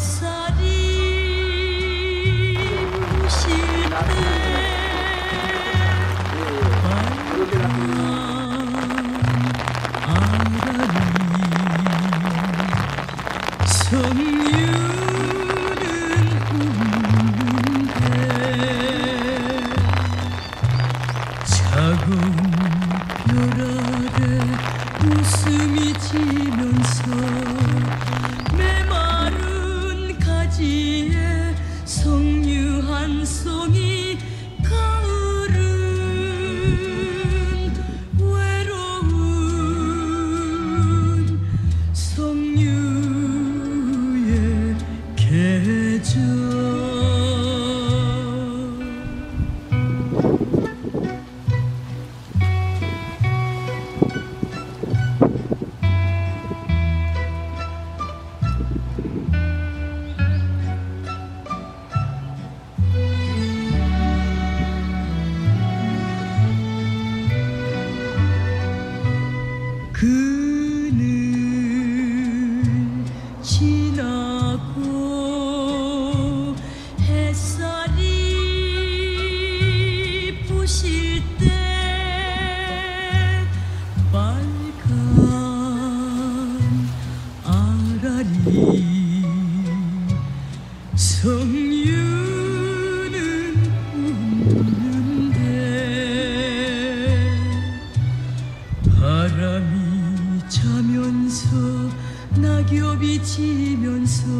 햇살이 오실 때 안간이 석류는 우는데 차가운 별 아래 웃음이 지면서 석류 한 송이 가을은 외로운 석류의 계절. 그는 지나고 햇살이 부실 때 빨간 아라리 석류는 우는데 바람이 차면서 낙엽이 지면서